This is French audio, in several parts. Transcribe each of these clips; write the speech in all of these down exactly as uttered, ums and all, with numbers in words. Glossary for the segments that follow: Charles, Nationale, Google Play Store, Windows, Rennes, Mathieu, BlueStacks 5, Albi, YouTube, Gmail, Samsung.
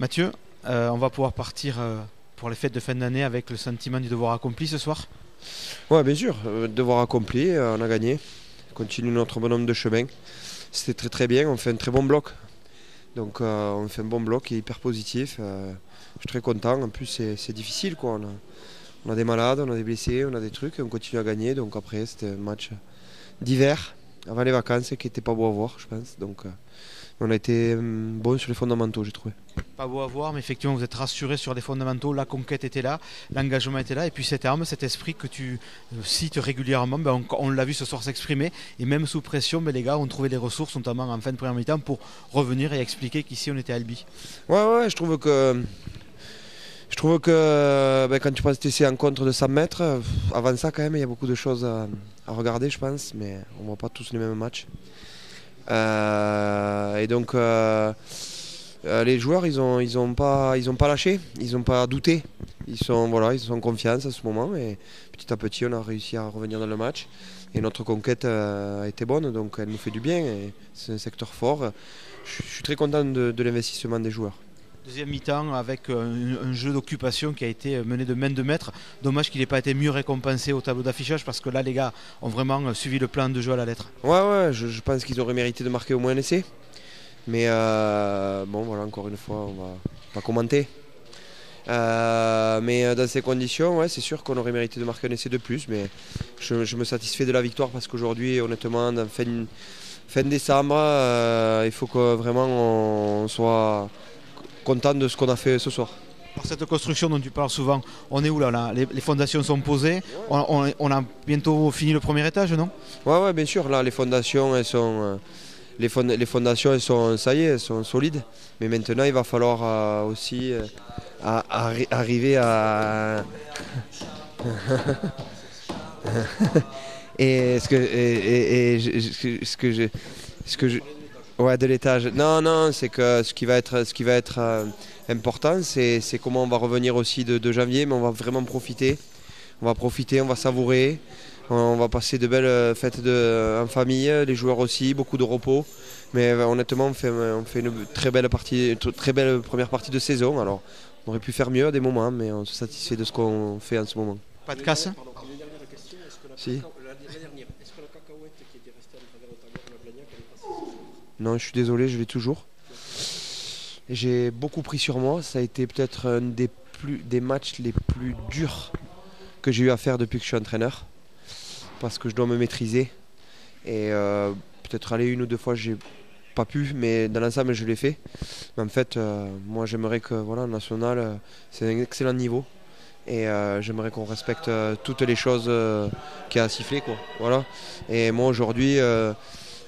Mathieu, euh, on va pouvoir partir euh, pour les fêtes de fin d'année avec le sentiment du devoir accompli ce soir? Oui, bien sûr, euh, devoir accompli, euh, on a gagné, on continue notre bonhomme de chemin, c'était très très bien, on fait un très bon bloc, donc euh, on fait un bon bloc qui est hyper positif, euh, je suis très content, en plus c'est difficile, quoi. On, a, on a des malades, on a des blessés, on a des trucs, et on continue à gagner, donc après c'était un match d'hiver, avant les vacances, qui n'était pas beau à voir, je pense, donc... Euh, on a été bon sur les fondamentaux, j'ai trouvé. Pas beau à voir, mais effectivement, vous êtes rassuré sur les fondamentaux. La conquête était là, l'engagement était là. Et puis cette arme, cet esprit que tu cites régulièrement, ben on, on l'a vu ce soir s'exprimer. Et même sous pression, ben les gars ont trouvé les ressources, notamment en fin de première mi-temps, pour revenir et expliquer qu'ici, on était à Albi. Ouais, ouais, je trouve que... Je trouve que ben, quand tu passes tes en contre de cent mètres, avant ça, quand même, il y a beaucoup de choses à, à regarder, je pense. Mais on ne voit pas tous les mêmes matchs. Euh, et donc euh, euh, les joueurs ils ont ils ont pas ils ont pas lâché, ils ont pas douté, ils sont voilà ils sont en confiance à ce moment et petit à petit on a réussi à revenir dans le match et notre conquête euh, a été bonne, donc elle nous fait du bien et c'est un secteur fort. Je suis très content de, de l'investissement des joueurs. Deuxième mi-temps avec un, un jeu d'occupation qui a été mené de main de maître. Dommage qu'il n'ait pas été mieux récompensé au tableau d'affichage parce que là les gars ont vraiment suivi le plan de jeu à la lettre. Ouais ouais, je, je pense qu'ils auraient mérité de marquer au moins un essai. Mais euh, bon voilà, encore une fois on va pas commenter. Euh, mais dans ces conditions, ouais, c'est sûr qu'on aurait mérité de marquer un essai de plus. Mais je, je me satisfais de la victoire parce qu'aujourd'hui honnêtement, dans fin, fin décembre, euh, il faut que vraiment on soit... content de ce qu'on a fait ce soir. Par cette construction dont tu parles souvent, on est où là, là les, les fondations sont posées, ouais. on, on, on a bientôt fini le premier étage, non? Ouais, ouais, bien sûr, là les fondations elles sont, euh, les fond les fondations elles sont, ça y est, elles sont solides, mais maintenant il va falloir euh, aussi euh, à, à, arriver à... et ce que, et, et, et, ce que je... Ce que je... Ouais, de l'étage. Non, non, c'est que ce qui va être, ce qui va être euh, important, c'est comment on va revenir aussi de, de janvier, mais on va vraiment profiter. On va profiter, on va savourer, on, on va passer de belles fêtes de, en famille, les joueurs aussi, beaucoup de repos. Mais honnêtement, on fait, on fait une très belle, partie, très belle première partie de saison. Alors, on aurait pu faire mieux à des moments, mais on se satisfait de ce qu'on fait en ce moment. Pas de casse. Une dernière question, est-ce que la si. Non, je suis désolé, je vais toujours. J'ai beaucoup pris sur moi. Ça a été peut-être un des, plus, des matchs les plus durs que j'ai eu à faire depuis que je suis entraîneur. Parce que je dois me maîtriser. Et euh, peut-être aller une ou deux fois, j'ai pas pu. Mais dans l'ensemble, je l'ai fait. Mais en fait, euh, moi, j'aimerais que, voilà, National, euh, c'est un excellent niveau. Et euh, j'aimerais qu'on respecte euh, toutes les choses euh, qu'il y a à siffler, quoi. Voilà. Et moi, aujourd'hui... Euh,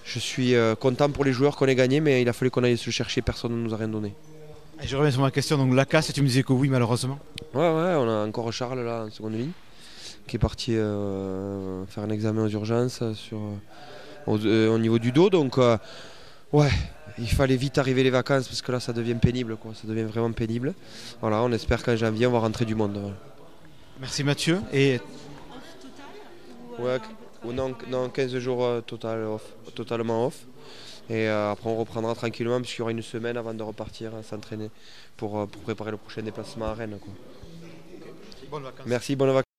je suis content pour les joueurs qu'on ait gagné, mais il a fallu qu'on aille se chercher, personne ne nous a rien donné. Et je reviens sur ma question, donc la casse, tu me disais que oui malheureusement. Ouais, ouais, on a encore Charles là en seconde ligne, qui est parti euh, faire un examen aux urgences sur, au, euh, au niveau du dos, donc euh, ouais, il fallait vite arriver les vacances parce que là ça devient pénible, quoi. Ça devient vraiment pénible. Voilà, on espère qu'en janvier on va rentrer du monde. Voilà. Merci Mathieu. Et... ouais. Non, non, quinze jours euh, total off, totalement off. Et euh, après, on reprendra tranquillement, puisqu'il y aura une semaine avant de repartir hein, s'entraîner pour, euh, pour préparer le prochain déplacement à Rennes, quoi. Bonne vacances. Merci, bonne vacances.